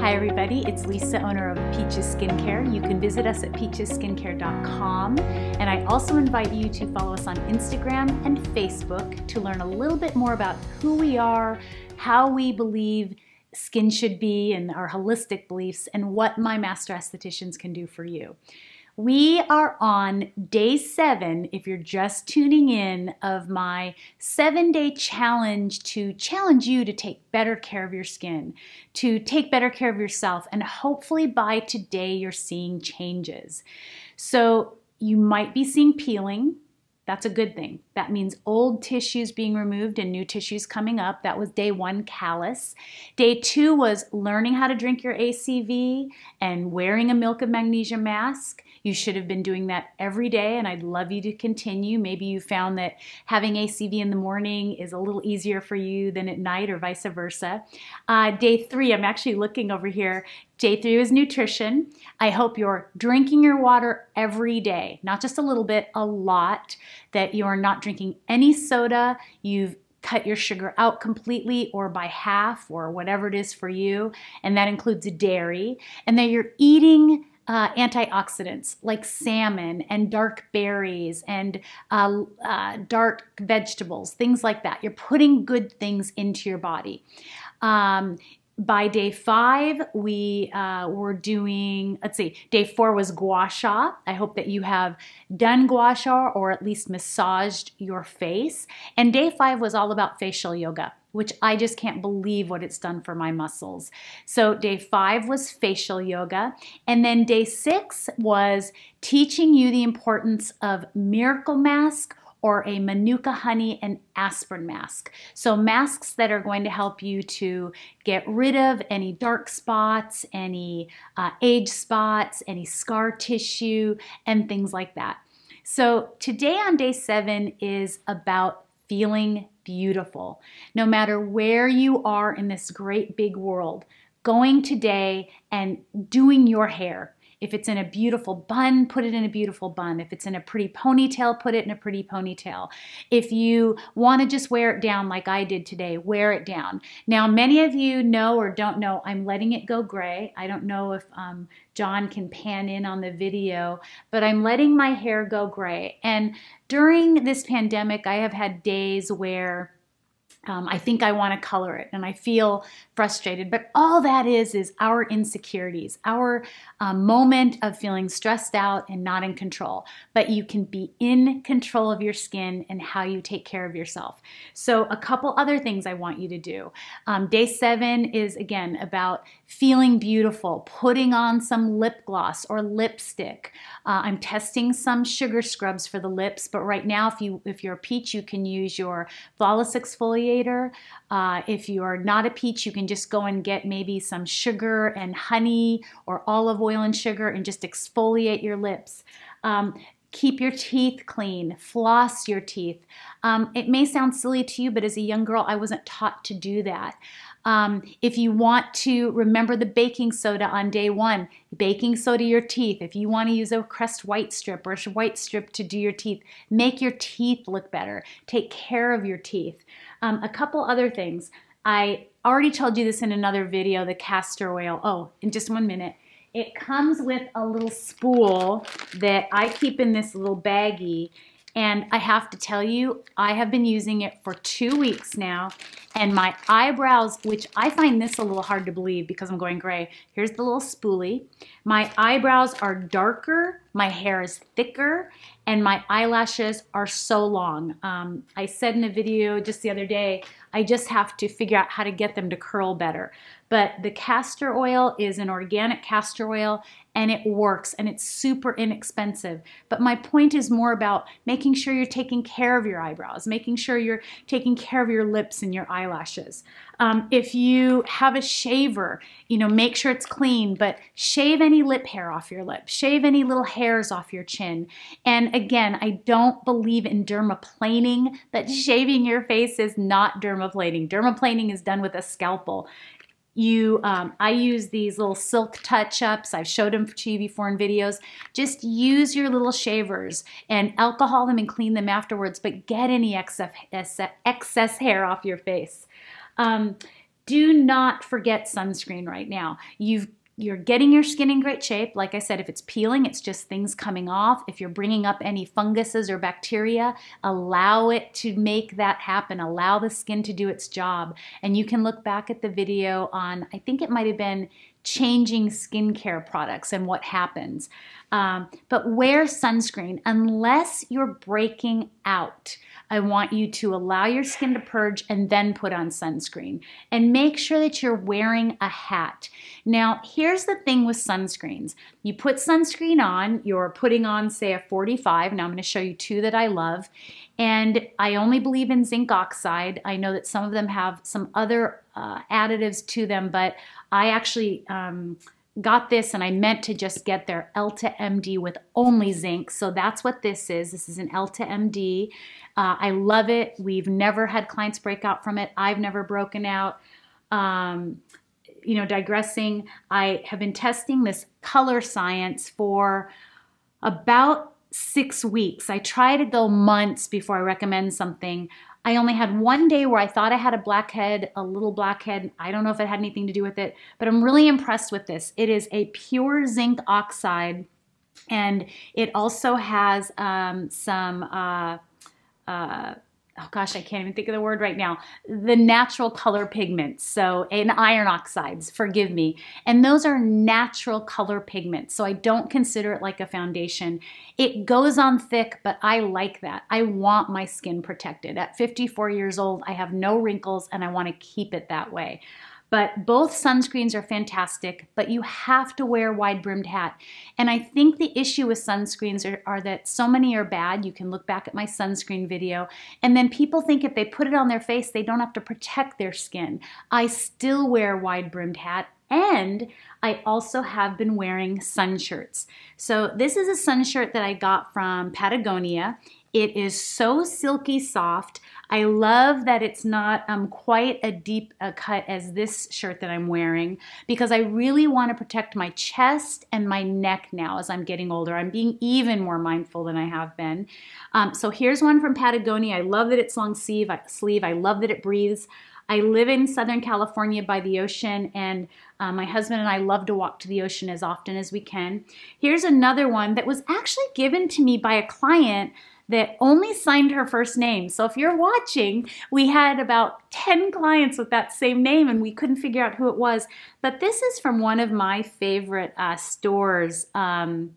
Hi everybody, it's Lisa, owner of Peaches Skincare. You can visit us at peachesskincare.com, and I also invite you to follow us on Instagram and Facebook to learn a little bit more about who we are, how we believe skin should be, and our holistic beliefs, and what my master estheticians can do for you. We are on day 7, if you're just tuning in, of my 7-day challenge to challenge you to take better care of your skin, to take better care of yourself, and hopefully by today you're seeing changes. So you might be seeing peeling. That's a good thing. That means old tissues being removed and new tissues coming up. That was day 1, callus. Day 2 was learning how to drink your ACV and wearing a milk of magnesia mask. You should have been doing that every day, and I'd love you to continue. Maybe you found that having ACV in the morning is a little easier for you than at night, or vice versa. Day 3, I'm actually looking over here. Day 3 is nutrition. I hope you're drinking your water every day, not just a little bit, a lot, that you're not drinking any soda, you've cut your sugar out completely or by half or whatever it is for you, and that includes dairy, and that you're eating antioxidants like salmon and dark berries and dark vegetables, things like that. You're putting good things into your body. By day 5, we were doing, let's see, day 4 was gua sha. I hope that you have done gua sha or at least massaged your face. And day 5 was all about facial yoga, which I just can't believe what it's done for my muscles. So day 5 was facial yoga. And then day 6 was teaching you the importance of miracle mask or a Manuka honey and aspirin mask. So masks that are going to help you to get rid of any dark spots, any age spots, any scar tissue, and things like that. So today on day 7 is about feeling beautiful. No matter where you are in this great big world, going today and doing your hair. If it's in a beautiful bun, put it in a beautiful bun. If it's in a pretty ponytail, put it in a pretty ponytail. If you want to just wear it down like I did today, wear it down. Now, many of you know or don't know, I'm letting it go gray. I don't know if John can pan in on the video, but I'm letting my hair go gray. And during this pandemic, I have had days where I think I want to color it and I feel frustrated, but all that is our insecurities, our moment of feeling stressed out and not in control. But you can be in control of your skin and how you take care of yourself. So a couple other things I want you to do. Day 7 is again about feeling beautiful, putting on some lip gloss or lipstick. I'm testing some sugar scrubs for the lips, but right now if you're a peach, you can use your flawless exfoliator. If you are not a peach, you can just go and get maybe some sugar and honey or olive oil and sugar and just exfoliate your lips. Keep your teeth clean, floss your teeth. It may sound silly to you, but as a young girl, I wasn't taught to do that. If you want to remember the baking soda on day 1, baking soda your teeth. If you want to use a Crest white strip or a white strip to do your teeth, make your teeth look better. Take care of your teeth. A couple other things. I already told you this in another video, the castor oil. Oh, in just 1 minute. It comes with a little spool that I keep in this little baggie, and I have to tell you, I have been using it for 2 weeks now, and my eyebrows, which I find this a little hard to believe because I'm going gray, here's the little spoolie. My eyebrows are darker, my hair is thicker, and my eyelashes are so long. I said in a video just the other day, I just have to figure out how to get them to curl better. But the castor oil is an organic castor oil, and it works, and it's super inexpensive. But my point is more about making sure you're taking care of your eyebrows, making sure you're taking care of your lips and your eyelashes. If you have a shaver, you know, make sure it's clean, but shave any lip hair off your lip, shave any little hairs off your chin. And again, I don't believe in dermaplaning, but shaving your face is not dermaplaning. Dermaplaning is done with a scalpel. I use these little silk touch-ups. I've showed them to you before in videos. Just use your little shavers and alcohol them and clean them afterwards, but get any excess hair off your face. do not forget sunscreen right now. You're getting your skin in great shape. Like I said, if it's peeling, it's just things coming off. If you're bringing up any funguses or bacteria, allow it to make that happen. Allow the skin to do its job. And you can look back at the video on, I think it might have been changing skincare products and what happens. But wear sunscreen unless you're breaking out. I want you to allow your skin to purge and then put on sunscreen. And make sure that you're wearing a hat. Now, here's the thing with sunscreens. You put sunscreen on, you're putting on, say, a 45. Now I'm going to show you two that I love. And I only believe in zinc oxide. I know that some of them have some other additives to them, but I actually got this and I meant to just get their Elta MD with only zinc. So that's what this is. This is an Elta MD. I love it. We've never had clients break out from it. I've never broken out. You know, digressing, I have been testing this Color Science for about 6 weeks. I try to go months before I recommend something. I only had one day where I thought I had a blackhead, a little blackhead. I don't know if it had anything to do with it, but I'm really impressed with this. It is a pure zinc oxide, and it also has some, oh gosh, I can't even think of the word right now, the natural color pigments, so, and iron oxides, forgive me. And those are natural color pigments, so I don't consider it like a foundation. It goes on thick, but I like that. I want my skin protected. At 54 years old, I have no wrinkles, and I want to keep it that way. But both sunscreens are fantastic, but you have to wear a wide-brimmed hat. And I think the issue with sunscreens are that so many are bad. You can look back at my sunscreen video, and then people think if they put it on their face, they don't have to protect their skin. I still wear a wide-brimmed hat, and I also have been wearing sun shirts. So this is a sun shirt that I got from Patagonia. It is so silky soft. I love that it's not quite a deep cut as this shirt that I'm wearing, because I really want to protect my chest and my neck now as I'm getting older. I'm being even more mindful than I have been. So here's one from Patagonia. I love that it's long sleeve. I love that it breathes. I live in Southern California by the ocean, and my husband and I love to walk to the ocean as often as we can. Here's another one that was actually given to me by a client that only signed her first name. So if you're watching, we had about 10 clients with that same name and we couldn't figure out who it was. But this is from one of my favorite stores, Johnny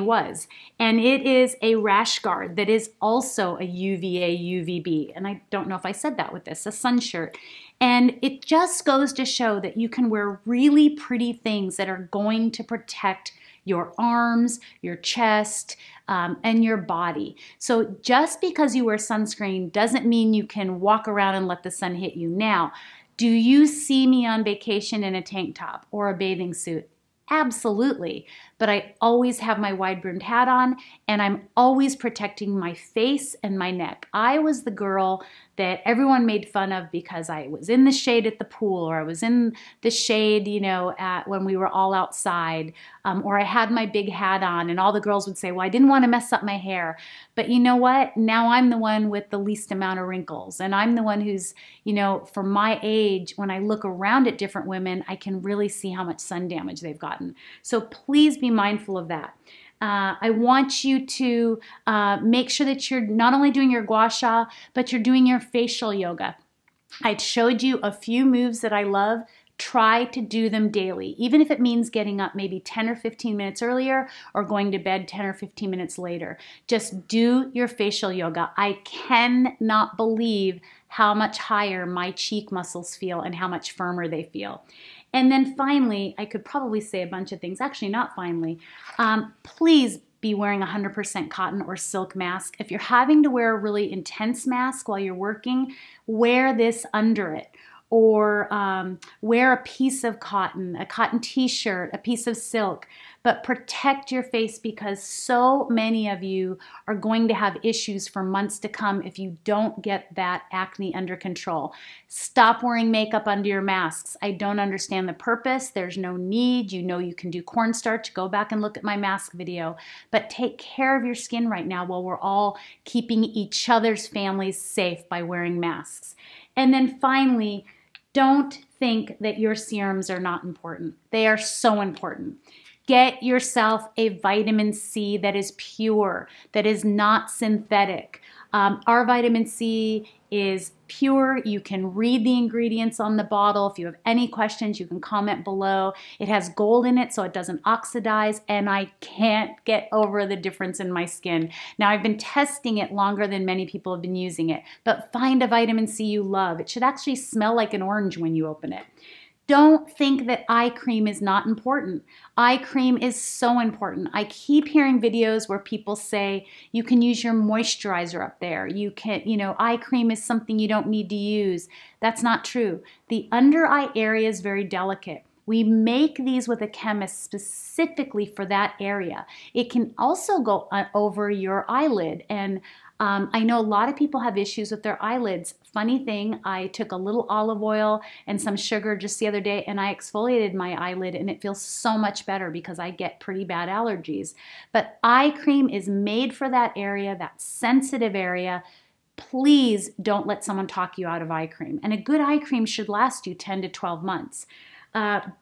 Was. And it is a rash guard that is also a UVA, UVB. And I don't know if I said that with this, a sun shirt. And it just goes to show that you can wear really pretty things that are going to protect your arms, your chest, and your body. So just because you wear sunscreen doesn't mean you can walk around and let the sun hit you. Now, do you see me on vacation in a tank top or a bathing suit? Absolutely, but I always have my wide-brimmed hat on, and I'm always protecting my face and my neck. I was the girl that everyone made fun of because I was in the shade at the pool, or I was in the shade, you know, when we were all outside, or I had my big hat on, and all the girls would say, well, I didn't want to mess up my hair. But you know what? Now I'm the one with the least amount of wrinkles, and I'm the one who's, you know, for my age, when I look around at different women, I can really see how much sun damage they've got. So please be mindful of that. I want you to make sure that you're not only doing your gua sha, but you're doing your facial yoga. I showed you a few moves that I love. Try to do them daily, even if it means getting up maybe 10 or 15 minutes earlier or going to bed 10 or 15 minutes later. Just do your facial yoga. I cannot believe how much higher my cheek muscles feel and how much firmer they feel. And then finally, I could probably say a bunch of things, actually not finally, please be wearing 100% cotton or silk mask. If you're having to wear a really intense mask while you're working, wear this under it. Or wear a piece of cotton, a cotton t-shirt, a piece of silk, but protect your face because so many of you are going to have issues for months to come if you don't get that acne under control. Stop wearing makeup under your masks. I don't understand the purpose. There's no need. You know you can do cornstarch. Go back and look at my mask video. But take care of your skin right now while we're all keeping each other's families safe by wearing masks. And then finally, Don't think that your serums are not important. They are so important. Get yourself a vitamin C that is pure, that is not synthetic. Our vitamin C is pure. You can read the ingredients on the bottle. If you have any questions, you can comment below. It has gold in it, so it doesn't oxidize, and I can't get over the difference in my skin. Now, I've been testing it longer than many people have been using it, but find a vitamin C you love. It should actually smell like an orange when you open it. Don't think that eye cream is not important. Eye cream is so important. I keep hearing videos where people say, you can use your moisturizer up there. You can, you know, eye cream is something you don't need to use. That's not true. The under eye area is very delicate. We make these with a chemist specifically for that area. It can also go over your eyelid, and I know a lot of people have issues with their eyelids. Funny thing, I took a little olive oil and some sugar just the other day and I exfoliated my eyelid and it feels so much better because I get pretty bad allergies. But eye cream is made for that area, that sensitive area. Please don't let someone talk you out of eye cream. And a good eye cream should last you 10 to 12 months.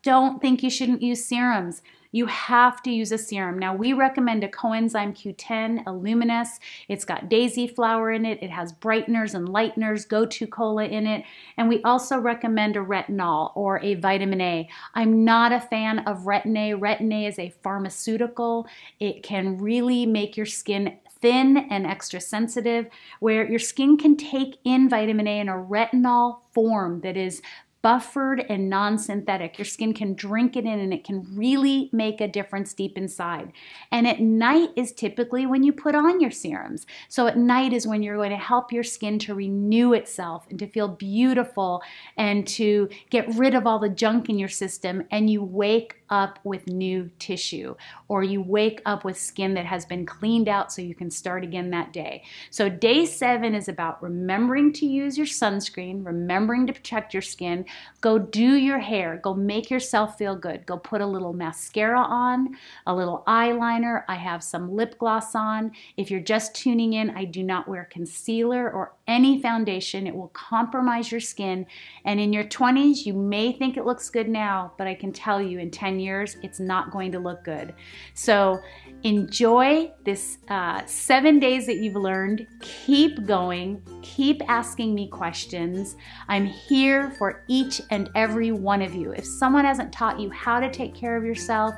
Don't think you shouldn't use serums. You have to use a serum. Now, we recommend a coenzyme Q10, Illuminous. It's got daisy flower in it. It has brighteners and lighteners, gotu cola in it. And we also recommend a retinol or a vitamin A. I'm not a fan of Retin A. Retin A is a pharmaceutical. It can really make your skin thin and extra sensitive, where your skin can take in vitamin A in a retinol form that is buffered and non-synthetic. Your skin can drink it in and it can really make a difference deep inside. And at night is typically when you put on your serums. So at night is when you're going to help your skin to renew itself and to feel beautiful and to get rid of all the junk in your system, and you wake up with new tissue, or you wake up with skin that has been cleaned out so you can start again that day. So day 7 is about remembering to use your sunscreen, remembering to protect your skin. Go do your hair, go make yourself feel good, go put a little mascara on, a little eyeliner. I have some lip gloss on. If you're just tuning in, I do not wear concealer or any foundation. It will compromise your skin, and in your 20s you may think it looks good now, but I can tell you in 10 years it's not going to look good. So enjoy this 7 days that you've learned. Keep going, keep asking me questions. I'm here for each and every one of you. If someone hasn't taught you how to take care of yourself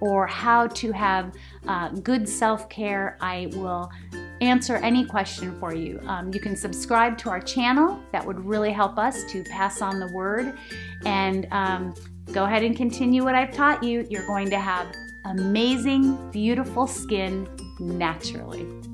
or how to have good self-care, I will answer any question for you. You can subscribe to our channel. That would really help us to pass on the word. And go ahead and continue what I've taught you. You're going to have amazing, beautiful skin naturally.